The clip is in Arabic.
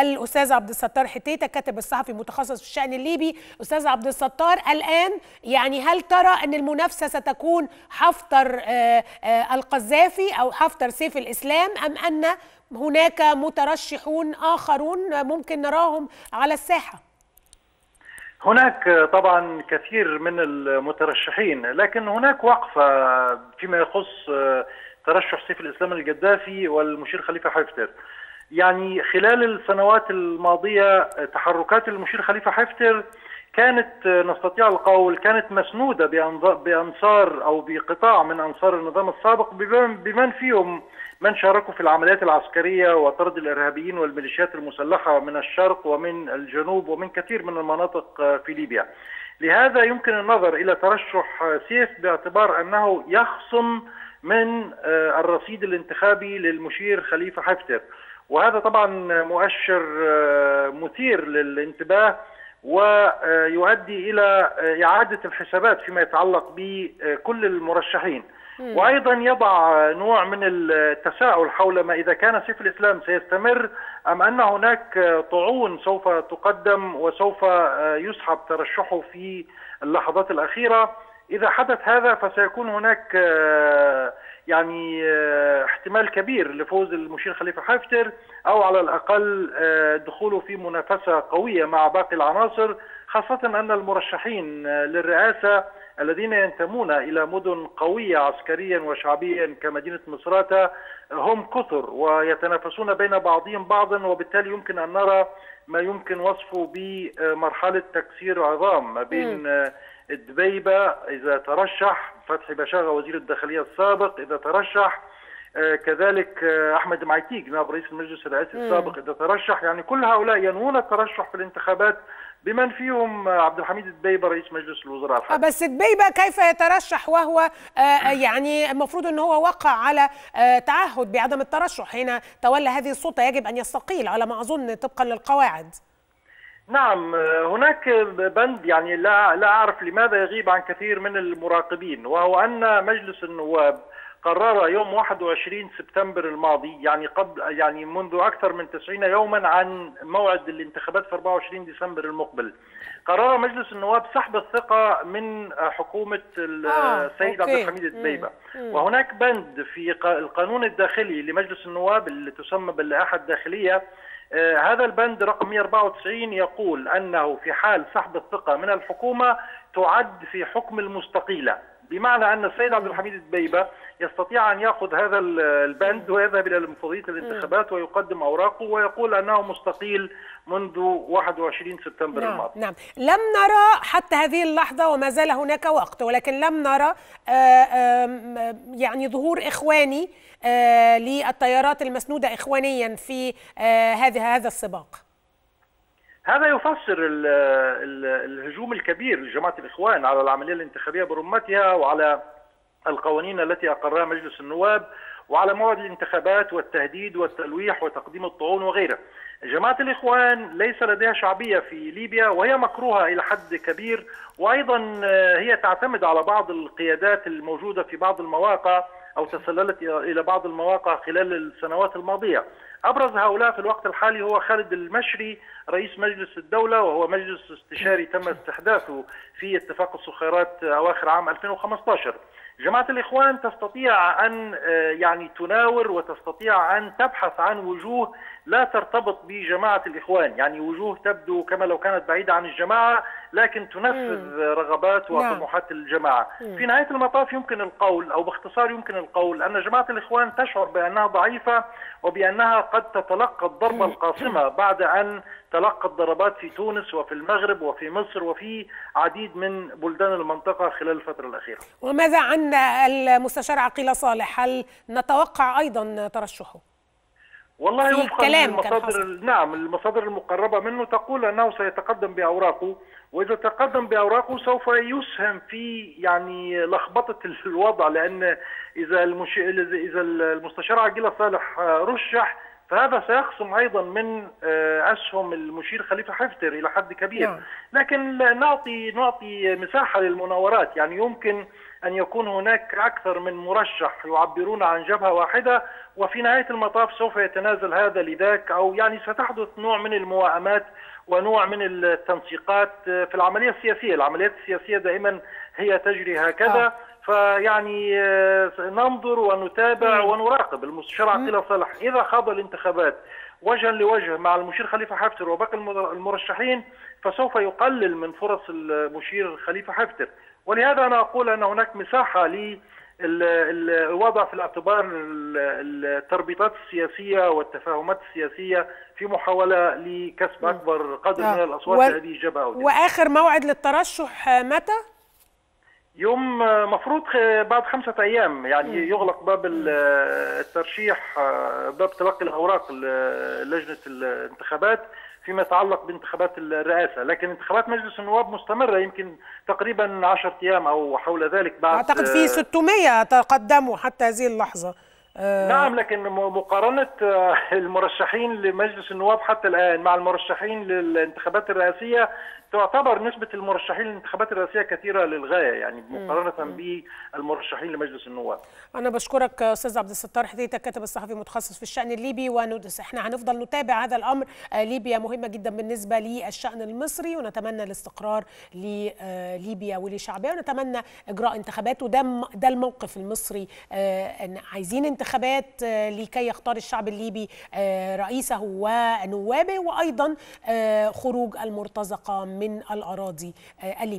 الاستاذ عبد الستار حتيته كاتب الصحفي المتخصص في الشأن الليبي. استاذ عبد الستار، الآن يعني هل ترى ان المنافسة ستكون حفتر القذافي او حفتر سيف الإسلام، ام ان هناك مترشحون آخرون ممكن نراهم على الساحة؟ هناك طبعا كثير من المترشحين، لكن هناك وقفة فيما يخص ترشح سيف الإسلام القذافي والمشير خليفة حفتر. يعني خلال السنوات الماضية تحركات المشير خليفة حفتر كانت نستطيع القول كانت مسنودة بأنصار أو بقطاع من أنصار النظام السابق، بمن فيهم من شاركوا في العمليات العسكرية وطرد الإرهابيين والميليشيات المسلحة من الشرق ومن الجنوب ومن كثير من المناطق في ليبيا. لهذا يمكن النظر إلى ترشح سيف باعتبار أنه يخصم من الرصيد الانتخابي للمشير خليفة حفتر، وهذا طبعا مؤشر مثير للانتباه ويؤدي إلى إعادة الحسابات فيما يتعلق بكل المرشحين. وأيضا يضع نوع من التساؤل حول ما إذا كان سيف الإسلام سيستمر أم أن هناك طعون سوف تقدم وسوف يسحب ترشحه في اللحظات الأخيرة. إذا حدث هذا فسيكون هناك يعني احتمال كبير لفوز المشير خليفة حفتر، أو على الأقل دخوله في منافسة قوية مع باقي العناصر، خاصة أن المرشحين للرئاسة الذين ينتمون إلى مدن قوية عسكريا وشعبيا كمدينة مصراتة هم كثر ويتنافسون بين بعضهم بعضا، وبالتالي يمكن أن نرى ما يمكن وصفه بمرحلة تكسير عظام ما بين الدبيبه إذا ترشح، فتحي بشاغة وزير الداخلية السابق إذا ترشح، كذلك احمد معتيج نائب رئيس المجلس الرئاسي السابق إذا ترشح. يعني كل هؤلاء ينوون الترشح في الانتخابات، بمن فيهم عبد الحميد الدبيبه رئيس مجلس الوزراء الحالي. بس الدبيبه كيف يترشح وهو يعني المفروض ان هو وقع على تعهد بعدم الترشح، هنا تولى هذه السلطه يجب ان يستقيل على ما اظن طبقا للقواعد. نعم، هناك بند يعني لا أعرف لماذا يغيب عن كثير من المراقبين، وهو أن مجلس النواب قرر يوم 21 سبتمبر الماضي، يعني قبل يعني منذ أكثر من 90 يوما عن موعد الانتخابات في 24 ديسمبر المقبل، قرر مجلس النواب سحب الثقة من حكومة السيد عبد الحميد الدبيبه. وهناك بند في القانون الداخلي لمجلس النواب اللي تسمى باللائحة الداخلية، هذا البند رقم 194 يقول أنه في حال سحب الثقة من الحكومة تعد في حكم المستقيلة، بمعنى أن السيد عبد الحميد الدبيبه يستطيع أن يأخذ هذا البند ويذهب إلى مفوضية الانتخابات ويقدم أوراقه ويقول أنه مستقيل منذ 21 سبتمبر الماضي. نعم، لم نرى حتى هذه اللحظة وما زال هناك وقت، ولكن لم نرى يعني ظهور إخواني للتيارات المسنودة إخوانيا في هذا السباق. هذا يفسر الهجوم الكبير لجماعة الإخوان على العملية الانتخابية برمتها وعلى القوانين التي أقرها مجلس النواب وعلى موعد الانتخابات والتهديد والتلويح وتقديم الطعون وغيره. جماعة الإخوان ليس لديها شعبية في ليبيا وهي مكروهة إلى حد كبير، وأيضا هي تعتمد على بعض القيادات الموجودة في بعض المواقع أو تسللت إلى بعض المواقع خلال السنوات الماضية. أبرز هؤلاء في الوقت الحالي هو خالد المشري رئيس مجلس الدولة، وهو مجلس استشاري تم استحداثه في اتفاق الصخيرات أواخر عام 2015. جماعة الإخوان تستطيع أن يعني تناور وتستطيع أن تبحث عن وجوه لا ترتبط بجماعة الإخوان، يعني وجوه تبدو كما لو كانت بعيدة عن الجماعة لكن تنفذ رغبات وطموحات الجماعة. في نهاية المطاف يمكن القول أو باختصار يمكن القول أن جماعة الإخوان تشعر بأنها ضعيفة وبأنها قد تتلقى الضربة القاصمة بعد أن تلقت ضربات في تونس وفي المغرب وفي مصر وفي عديد من بلدان المنطقة خلال الفترة الأخيرة. وماذا عن المستشار عقيلة صالح؟ هل نتوقع أيضا ترشحه؟ والله وفقا للمصادر، نعم، المصادر المقربة منه تقول أنه سيتقدم بأوراقه، وإذا تقدم بأوراقه سوف يسهم في يعني لخبطة الوضع، لأن إذا المستشار عقيلة صالح رشح فهذا سيخصم أيضا من أسهم المشير خليفة حفتر إلى حد كبير. لكن نعطي مساحة للمناورات، يعني يمكن أن يكون هناك أكثر من مرشح يعبرون عن جبهة واحدة، وفي نهاية المطاف سوف يتنازل هذا لذاك، أو يعني ستحدث نوع من المواءمات ونوع من التنسيقات في العملية السياسية. العمليات السياسية دائما هي تجري هكذا. فيعني ننظر ونتابع ونراقب. المستشار عقيلة صالح إذا خاض الانتخابات وجها لوجه مع المشير خليفة حفتر وباقي المرشحين فسوف يقلل من فرص المشير خليفة حفتر، ولهذا أنا أقول أن هناك مساحة للوضع في الاعتبار التربيطات السياسية والتفاهمات السياسية في محاولة لكسب أكبر قدر من الأصوات لهذه الجبهة. وآخر موعد للترشح متى؟ يوم مفروض بعد 5 أيام يعني يغلق باب الترشيح، باب تلقي الأوراق لجنة الانتخابات فيما يتعلق بانتخابات الرئاسة، لكن انتخابات مجلس النواب مستمرة يمكن تقريبا 10 أيام أو حول ذلك. بعد أعتقد في 600 تقدموا حتى هذه اللحظة. نعم، لكن مقارنة المرشحين لمجلس النواب حتى الآن مع المرشحين للانتخابات الرئاسية تعتبر نسبة المرشحين للانتخابات الرئاسية كثيرة للغاية، يعني مقارنة بالمرشحين لمجلس النواب. أنا بشكرك أستاذ عبد الستار حتيته، الكاتب الصحفي المتخصص في الشأن الليبي وندس. احنا هنفضل نتابع هذا الأمر. ليبيا مهمة جدا بالنسبة للشأن المصري، ونتمنى الاستقرار لليبيا ولشعبها، ونتمنى إجراء انتخابات. وده الموقف المصري، أن عايزين انتخابات لكي يختار الشعب الليبي رئيسه ونوابه، وأيضا خروج المرتزقة من الأراضي الليبية.